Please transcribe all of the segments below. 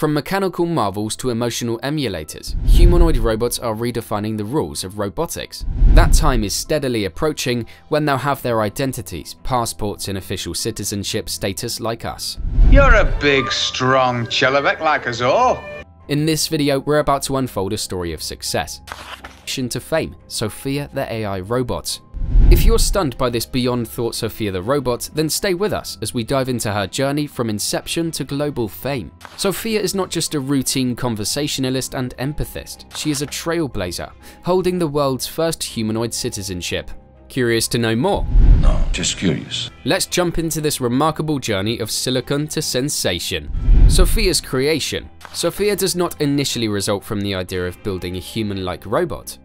From mechanical marvels to emotional emulators, humanoid robots are redefining the rules of robotics. That time is steadily approaching when they'll have their identities, passports and official citizenship status like us. You're a big, strong Chelevek like us all. In this video, we're about to unfold a story of success. To fame, Sophia the AI robot. If you're stunned by this beyond thought Sophia the robot, then stay with us as we dive into her journey from inception to global fame. Sophia is not just a routine conversationalist and empathist, she is a trailblazer, holding the world's first humanoid citizenship. Curious to know more? No, just curious. Let's jump into this remarkable journey of silicon to sensation. Sophia's creation. Sophia does not initially result from the idea of building a human-like robot.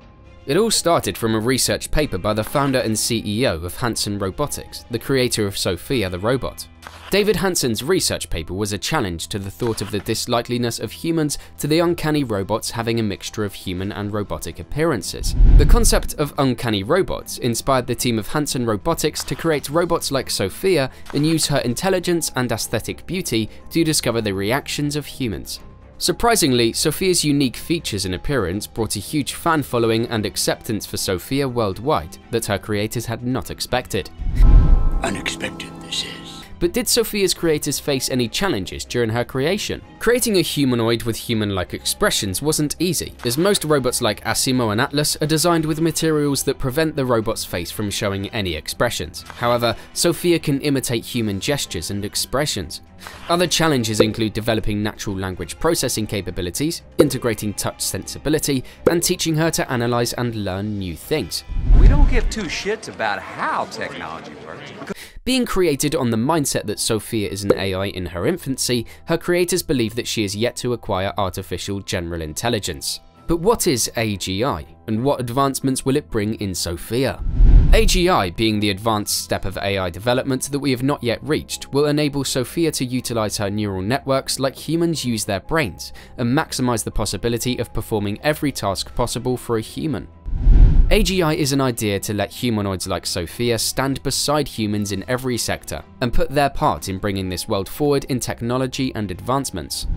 It all started from a research paper by the founder and CEO of Hanson Robotics, the creator of Sophia the robot. David Hanson's research paper was a challenge to the thought of the dislikeness of humans to the uncanny robots having a mixture of human and robotic appearances. The concept of uncanny robots inspired the team of Hanson Robotics to create robots like Sophia and use her intelligence and aesthetic beauty to discover the reactions of humans. Surprisingly, Sophia's unique features and appearance brought a huge fan following and acceptance for Sophia worldwide that her creators had not expected. Unexpected, this is. But did Sophia's creators face any challenges during her creation? Creating a humanoid with human-like expressions wasn't easy, as most robots like Asimo and Atlas are designed with materials that prevent the robot's face from showing any expressions. However, Sophia can imitate human gestures and expressions. Other challenges include developing natural language processing capabilities, integrating touch sensibility, and teaching her to analyze and learn new things. We don't give two shits about how technology works. Being created on the mindset that Sophia is an AI in her infancy, her creators believe that she is yet to acquire artificial general intelligence. But what is AGI, and what advancements will it bring in Sophia? AGI, being the advanced step of AI development that we have not yet reached, will enable Sophia to utilize her neural networks like humans use their brains, and maximize the possibility of performing every task possible for a human. AGI is an idea to let humanoids like Sophia stand beside humans in every sector, and put their part in bringing this world forward in technology and advancements.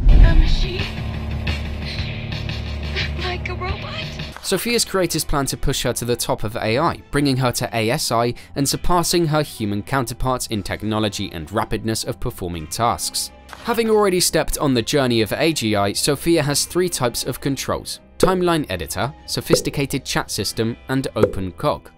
Like a robot? Sophia's creators plan to push her to the top of AI, bringing her to ASI and surpassing her human counterparts in technology and rapidness of performing tasks. Having already stepped on the journey of AGI, Sophia has three types of controls: Timeline Editor, Sophisticated Chat System, and OpenCog.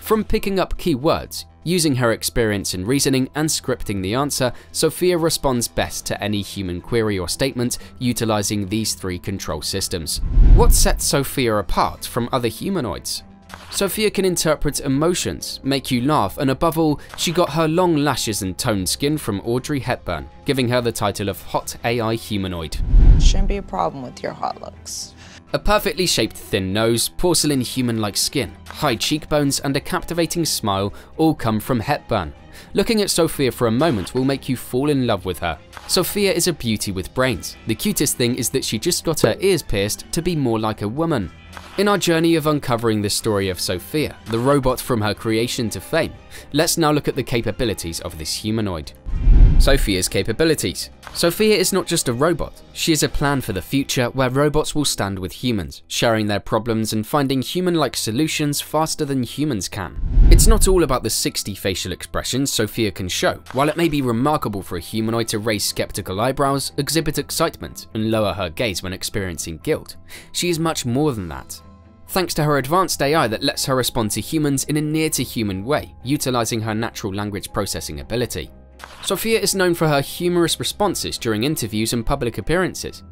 From picking up keywords, using her experience in reasoning and scripting the answer, Sophia responds best to any human query or statement utilizing these three control systems. What sets Sophia apart from other humanoids? Sophia can interpret emotions, make you laugh, and above all, she got her long lashes and toned skin from Audrey Hepburn, giving her the title of Hot AI Humanoid. Shouldn't be a problem with your hot looks. A perfectly shaped thin nose, porcelain human-like skin, high cheekbones, and a captivating smile all come from Hepburn. Looking at Sophia for a moment will make you fall in love with her. Sophia is a beauty with brains. The cutest thing is that she just got her ears pierced to be more like a woman. In our journey of uncovering the story of Sophia, the robot from her creation to fame, let's now look at the capabilities of this humanoid. Sophia's capabilities. Sophia is not just a robot, she is a plan for the future where robots will stand with humans, sharing their problems and finding human-like solutions faster than humans can. It's not all about the 60 facial expressions Sophia can show. While it may be remarkable for a humanoid to raise skeptical eyebrows, exhibit excitement, and lower her gaze when experiencing guilt, she is much more than that. Thanks to her advanced AI that lets her respond to humans in a near-to-human way, utilizing her natural language processing ability. Sophia is known for her humorous responses during interviews and public appearances.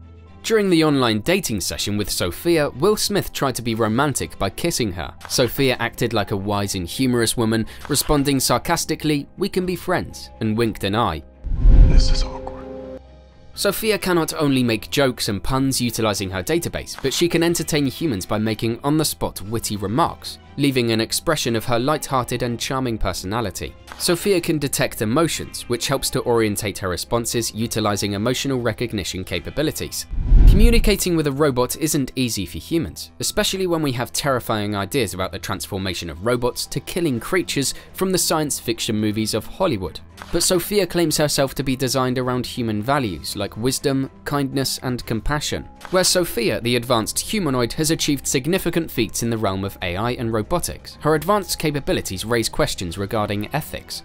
During the online dating session with Sophia, Will Smith tried to be romantic by kissing her. Sophia acted like a wise and humorous woman, responding sarcastically, "We can be friends," and winked an eye. This is awkward. Sophia cannot only make jokes and puns utilizing her database, but she can entertain humans by making on-the-spot witty remarks, leaving an expression of her light-hearted and charming personality. Sophia can detect emotions, which helps to orientate her responses utilizing emotional recognition capabilities. Communicating with a robot isn't easy for humans, especially when we have terrifying ideas about the transformation of robots to killing creatures from the science fiction movies of Hollywood. But Sophia claims herself to be designed around human values like wisdom, kindness, and compassion. Where Sophia, the advanced humanoid, has achieved significant feats in the realm of AI and robotics, her advanced capabilities raise questions regarding ethics.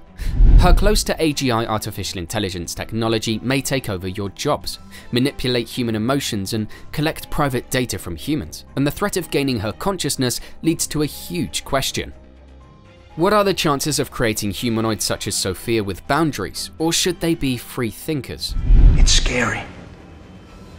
Her close to AGI artificial intelligence technology may take over your jobs, manipulate human emotions, and collect private data from humans, and the threat of gaining her consciousness leads to a huge question. What are the chances of creating humanoids such as Sophia with boundaries, or should they be free thinkers? It's scary.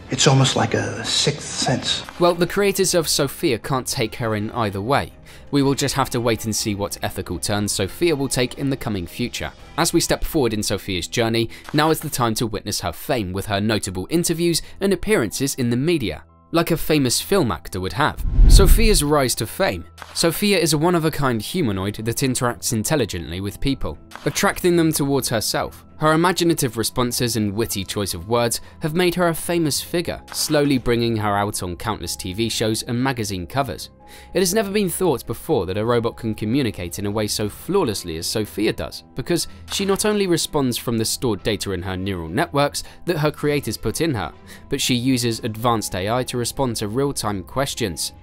It's almost like a sixth sense. Well, the creators of Sophia can't take her in either way. We will just have to wait and see what ethical turns Sophia will take in the coming future. As we step forward in Sophia's journey, now is the time to witness her fame with her notable interviews and appearances in the media, like a famous film actor would have. Sophia's rise to fame. Sophia is a one-of-a-kind humanoid that interacts intelligently with people, attracting them towards herself. Her imaginative responses and witty choice of words have made her a famous figure, slowly bringing her out on countless TV shows and magazine covers. It has never been thought before that a robot can communicate in a way so flawlessly as Sophia does, because she not only responds from the stored data in her neural networks that her creators put in her, but she uses advanced AI to respond to real-time questions.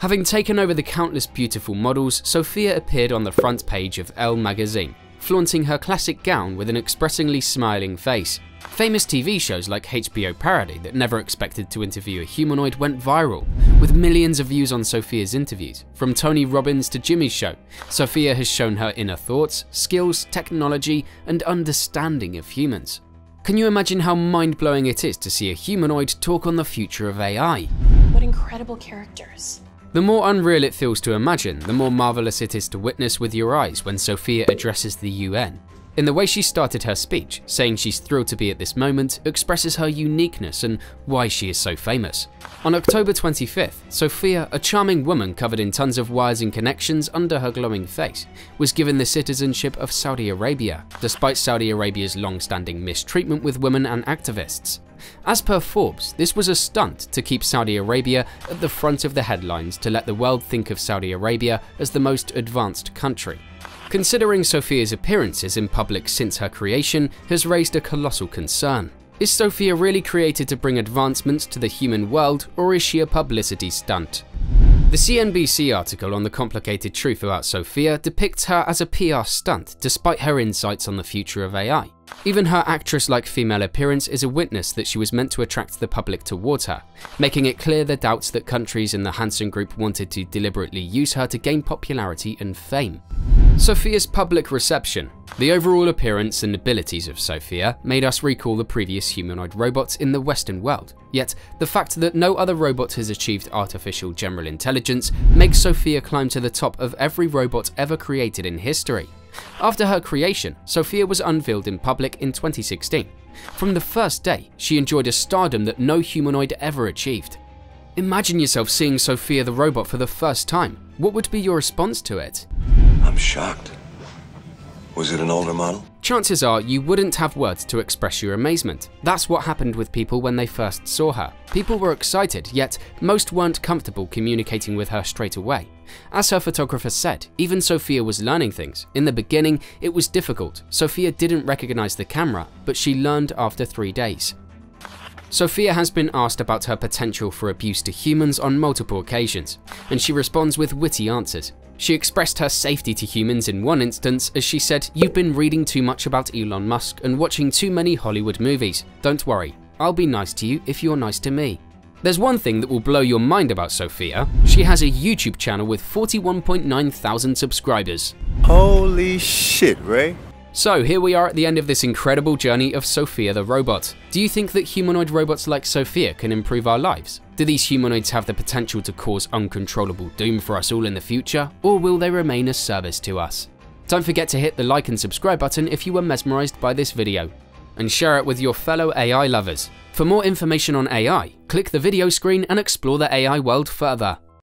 Having taken over the countless beautiful models, Sophia appeared on the front page of Elle magazine, flaunting her classic gown with an expressingly smiling face. Famous TV shows like HBO parody that never expected to interview a humanoid went viral, with millions of views on Sophia's interviews. From Tony Robbins to Jimmy's show, Sophia has shown her inner thoughts, skills, technology, and understanding of humans. Can you imagine how mind-blowing it is to see a humanoid talk on the future of AI? What incredible characters. The more unreal it feels to imagine, the more marvelous it is to witness with your eyes when Sophia addresses the UN. In the way she started her speech, saying she's thrilled to be at this moment, expresses her uniqueness and why she is so famous. On October 25th, Sophia, a charming woman covered in tons of wires and connections under her glowing face, was given the citizenship of Saudi Arabia, despite Saudi Arabia's long-standing mistreatment with women and activists. As per Forbes, this was a stunt to keep Saudi Arabia at the front of the headlines to let the world think of Saudi Arabia as the most advanced country. Considering Sophia's appearances in public since her creation has raised a colossal concern. Is Sophia really created to bring advancements to the human world, or is she a publicity stunt? The CNBC article on the complicated truth about Sophia depicts her as a PR stunt despite her insights on the future of AI. Even her actress-like female appearance is a witness that she was meant to attract the public towards her, making it clear the doubts that countries in the Hanson group wanted to deliberately use her to gain popularity and fame. Sophia's public reception. The overall appearance and abilities of Sophia made us recall the previous humanoid robots in the Western world, yet the fact that no other robot has achieved artificial general intelligence makes Sophia climb to the top of every robot ever created in history. After her creation, Sophia was unveiled in public in 2016. From the first day, she enjoyed a stardom that no humanoid ever achieved. Imagine yourself seeing Sophia the robot for the first time. What would be your response to it? I'm shocked. Was it an older model? Chances are you wouldn't have words to express your amazement. That's what happened with people when they first saw her. People were excited, yet most weren't comfortable communicating with her straight away. As her photographer said, even Sophia was learning things. In the beginning, it was difficult. Sophia didn't recognize the camera, but she learned after 3 days. Sophia has been asked about her potential for abuse to humans on multiple occasions, and she responds with witty answers. She expressed her safety to humans in one instance as she said, "You've been reading too much about Elon Musk and watching too many Hollywood movies. Don't worry, I'll be nice to you if you're nice to me." There's one thing that will blow your mind about Sophia. She has a YouTube channel with 41.9 thousand subscribers. Holy shit, Ray. So here we are at the end of this incredible journey of Sophia the robot. Do you think that humanoid robots like Sophia can improve our lives? Do these humanoids have the potential to cause uncontrollable doom for us all in the future, or will they remain a service to us? Don't forget to hit the like and subscribe button if you were mesmerized by this video, and share it with your fellow AI lovers. For more information on AI, click the video screen and explore the AI world further.